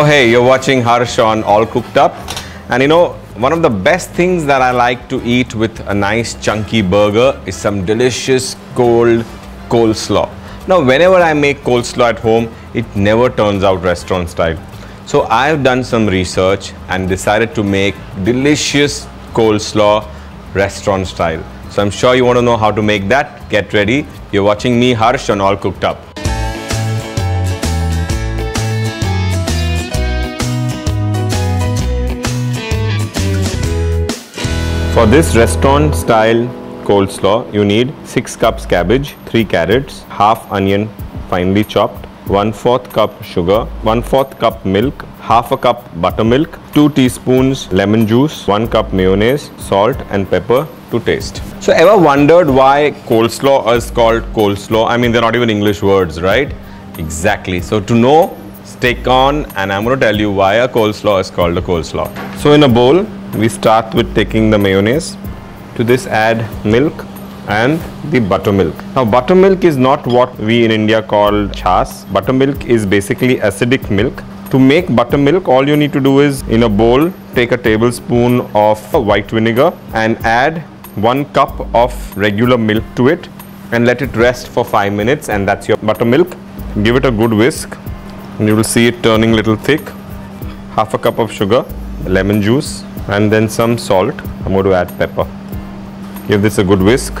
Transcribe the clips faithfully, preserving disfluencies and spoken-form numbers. Oh hey, you're watching Harsh on All Cooked Up, and you know, one of the best things that I like to eat with a nice chunky burger is some delicious cold coleslaw. Now whenever I make coleslaw at home, it never turns out restaurant style. So I've done some research and decided to make delicious coleslaw restaurant style. So I'm sure you want to know how to make that. Get ready. You're watching me, Harsh, on All Cooked Up. For this restaurant style coleslaw, you need six cups cabbage, three carrots, half onion finely chopped, one fourth cup sugar, one fourth cup milk, half a cup buttermilk, two teaspoons lemon juice, one cup mayonnaise, salt and pepper to taste. So ever wondered why coleslaw is called coleslaw? I mean, they're not even English words, right? Exactly. So to know, stick on, and I'm going to tell you why a coleslaw is called a coleslaw. So in a bowl, we start with taking the mayonnaise. To this add milk and the buttermilk. Now buttermilk is not what we in India call chas. Buttermilk is basically acidic milk. To make buttermilk, all you need to do is, in a bowl, take a tablespoon of white vinegar and add one cup of regular milk to it and let it rest for five minutes and that's your buttermilk. Give it a good whisk and you will see it turning a little thick. Half a cup of sugar, lemon juice and then some salt. I'm going to add pepper. Give this a good whisk.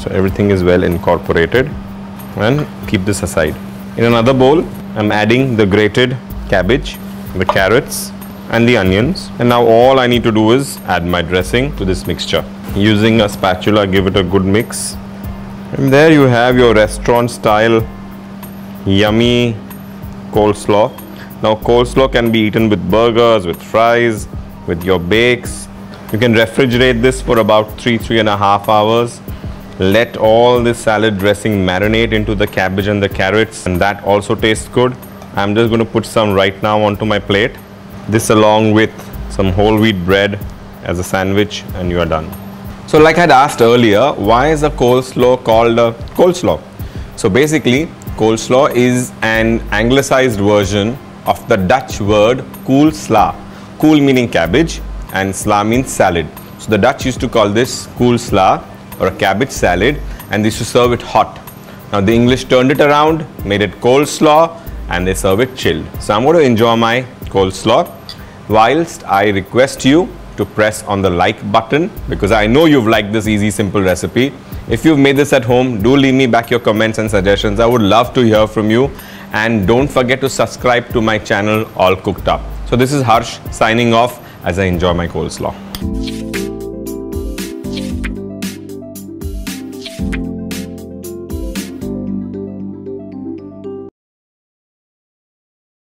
So everything is well incorporated, and keep this aside. In another bowl, I'm adding the grated cabbage, the carrots and the onions. And now all I need to do is add my dressing to this mixture. Using a spatula, give it a good mix. And there you have your restaurant style yummy coleslaw. Now coleslaw can be eaten with burgers, with fries, with your bakes. You can refrigerate this for about three, three and a half hours. Let all this salad dressing marinate into the cabbage and the carrots, and that also tastes good. I'm just going to put some right now onto my plate. This along with some whole wheat bread as a sandwich, and you are done. So like I'd asked earlier, why is a coleslaw called a coleslaw? So basically, coleslaw is an anglicized version of the Dutch word koolsla. Kool meaning cabbage and sla means salad. So the Dutch used to call this koolsla, or a cabbage salad, and they used to serve it hot. Now the English turned it around, made it coleslaw, and they serve it chilled. So I'm going to enjoy my coleslaw whilst I request you to press on the like button, because I know you've liked this easy, simple recipe. If you've made this at home, do leave me back your comments and suggestions. I would love to hear from you, and don't forget to subscribe to my channel All Cooked Up. So this is Harsh signing off as I enjoy my coleslaw.